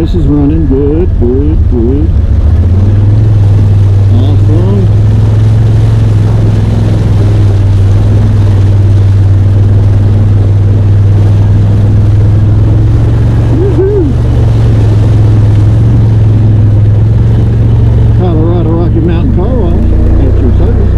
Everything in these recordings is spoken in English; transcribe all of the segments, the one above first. This is running good, good. Awesome. Woohoo! Colorado Rocky Mountain Car Wash at your service.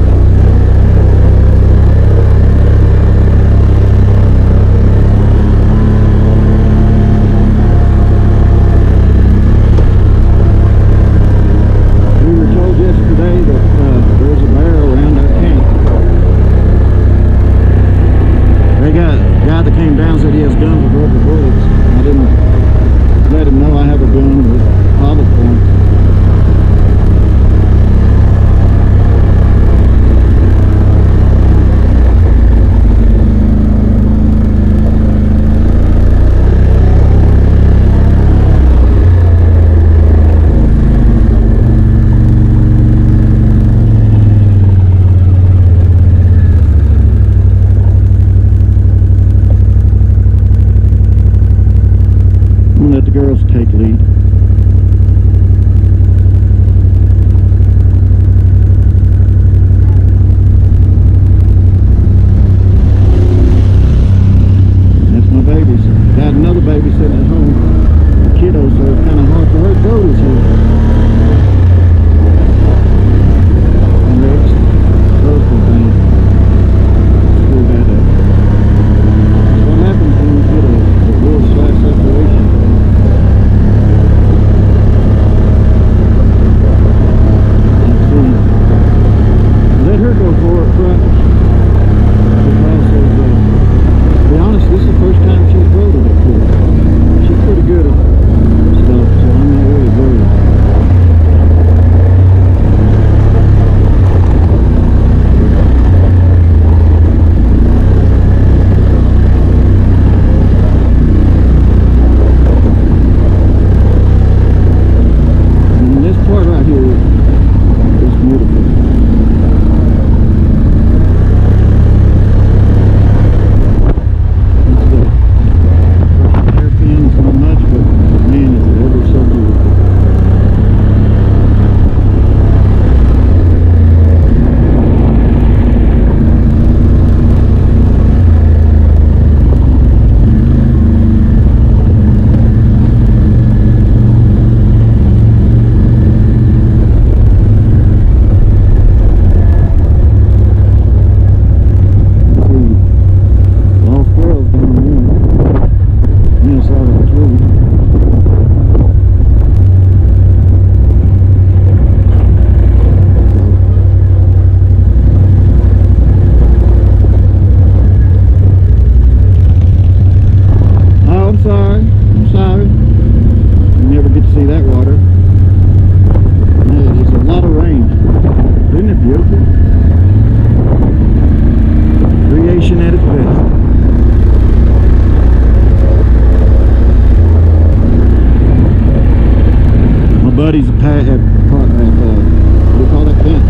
Buddy's a part of what do you call that fence?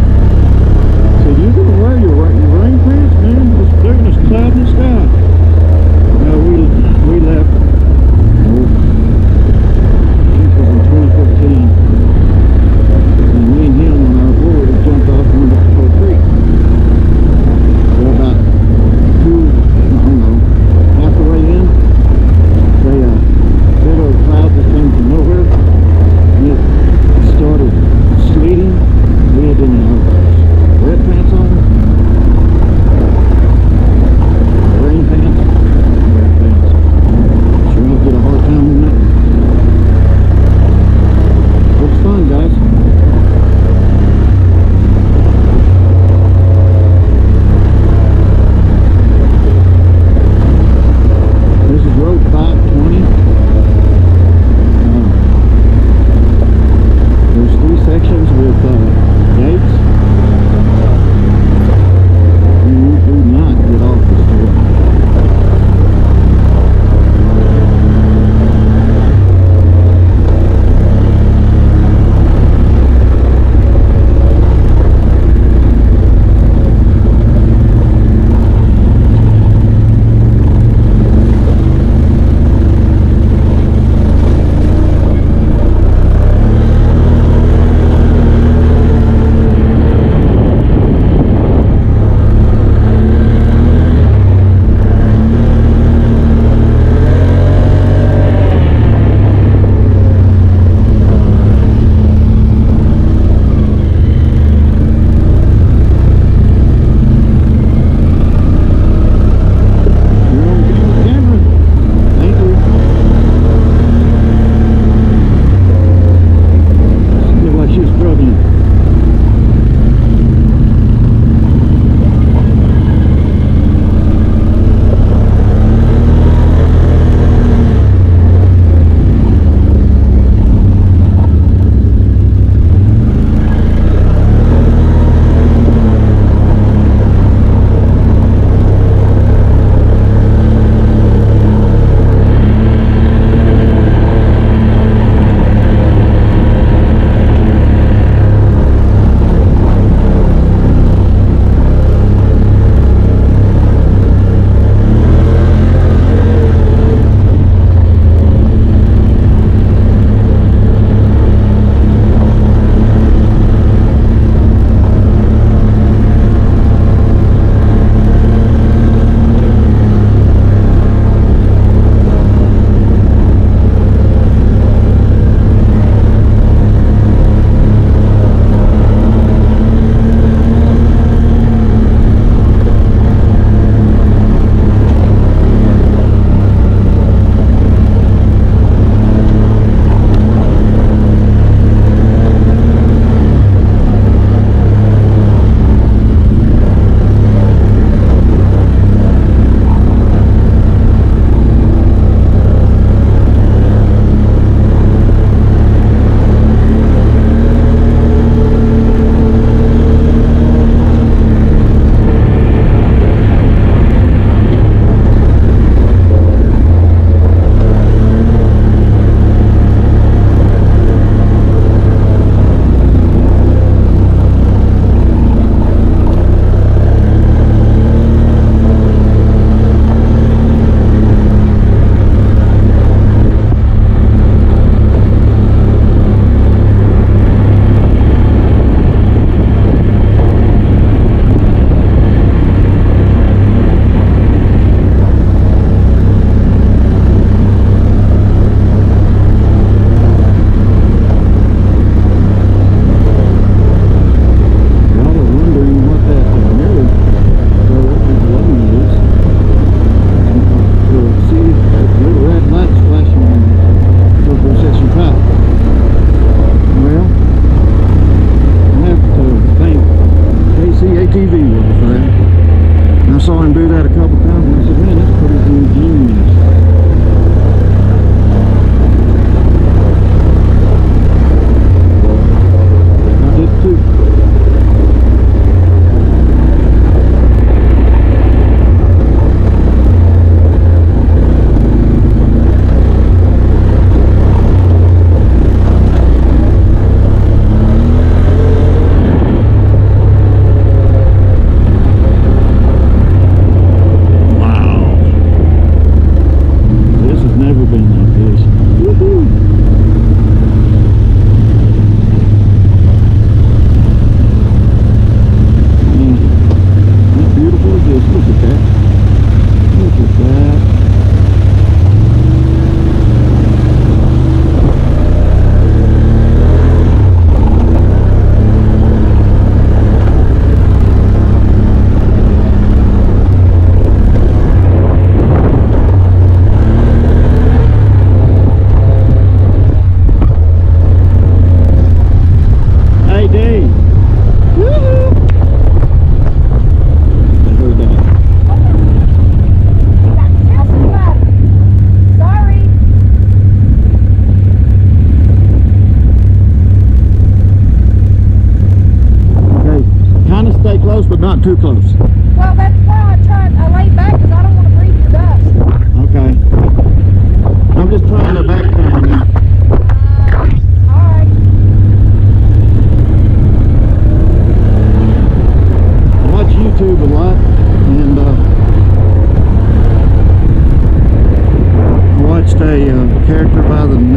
So you gonna wear your rain pants, man? They're gonna cloud in the sky. No, we left. I think it was in 2014.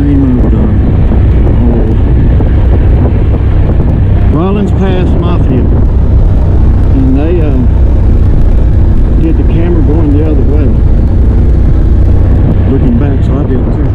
finally moved on. Rollins Pass Mafia, and they did the camera going the other way, looking back, so I did too.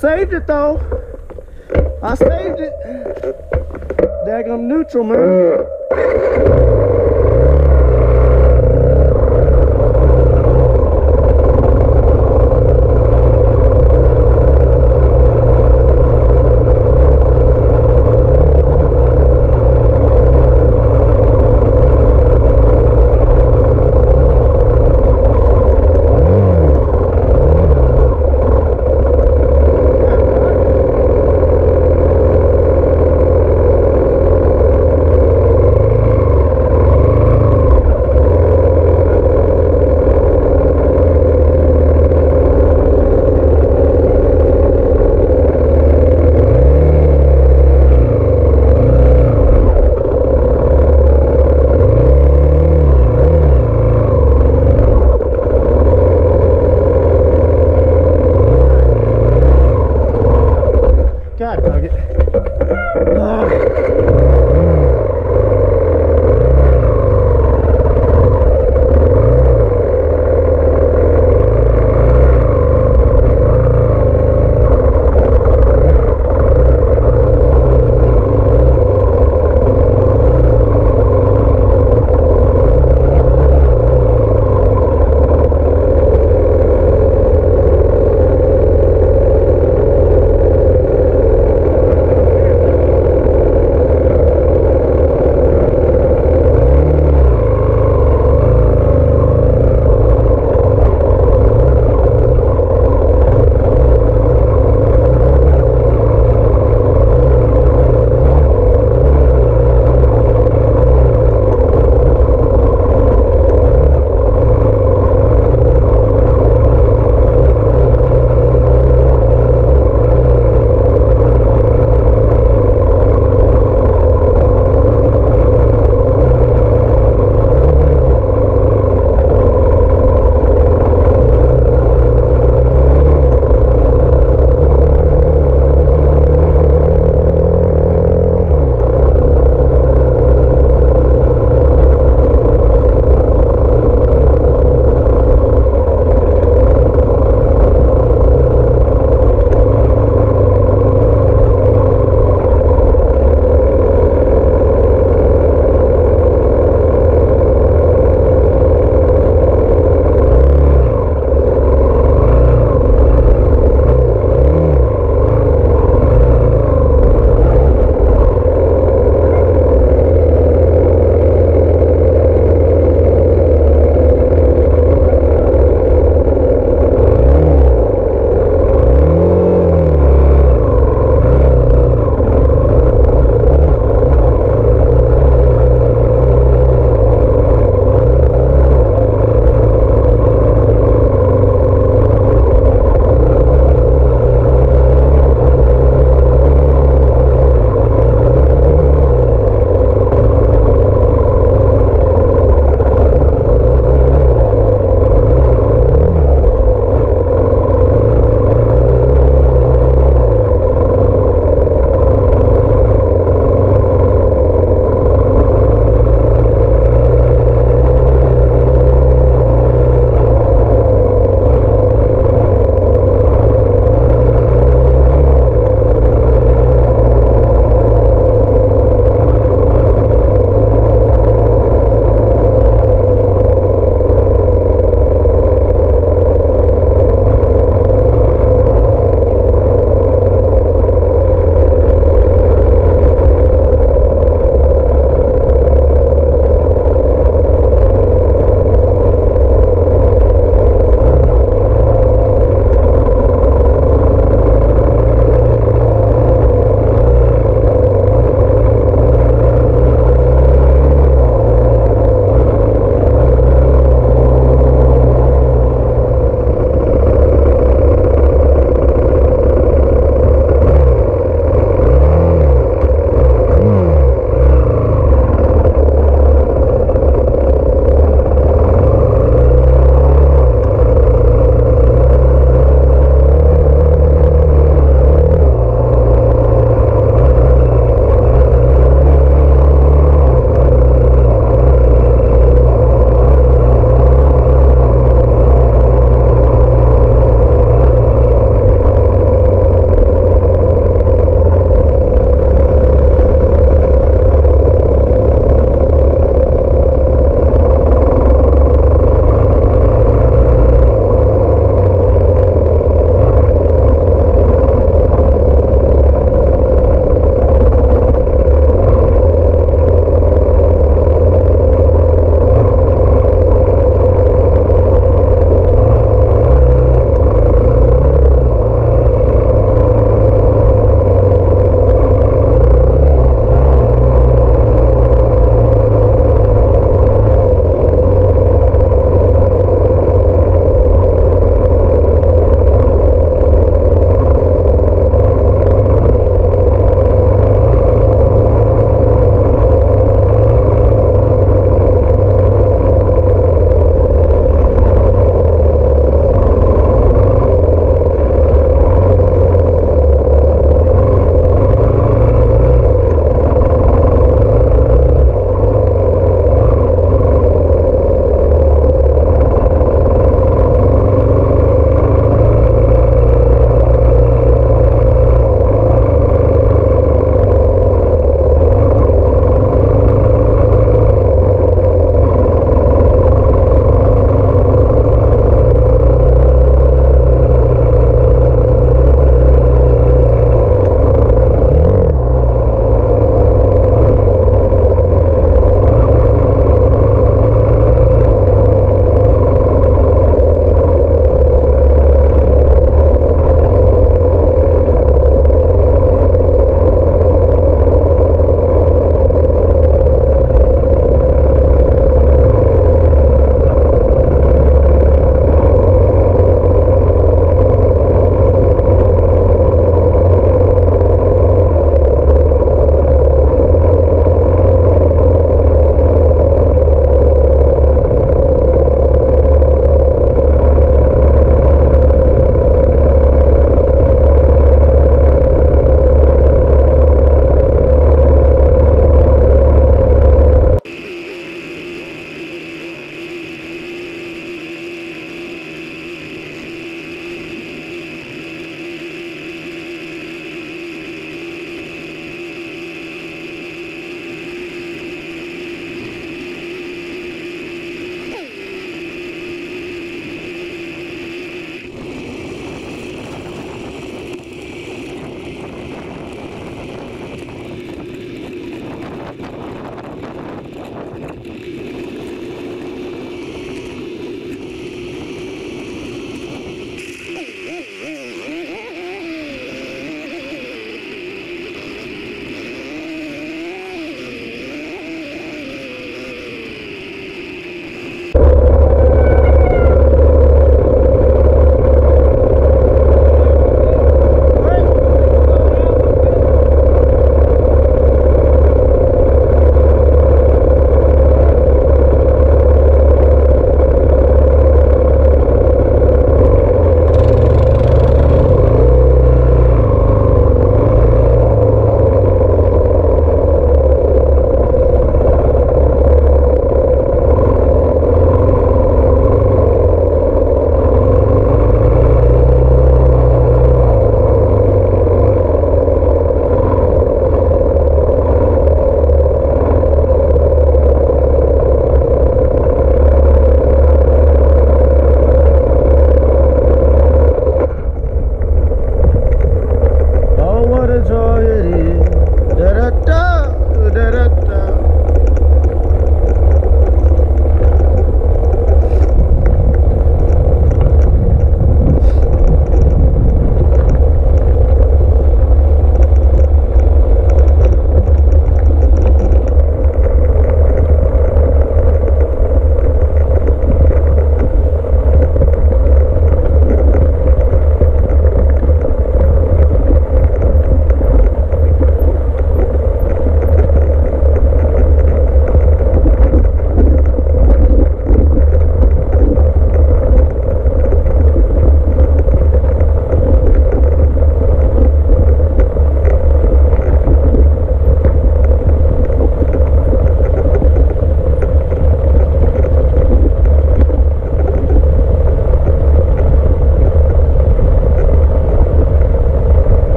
saved it though. I saved it. Daggum neutral, man.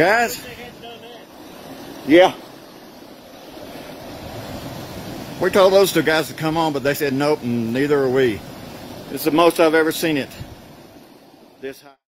Guys? Yeah. We told those two guys to come on, but they said nope, and neither are we. It's the most I've ever seen it. This high.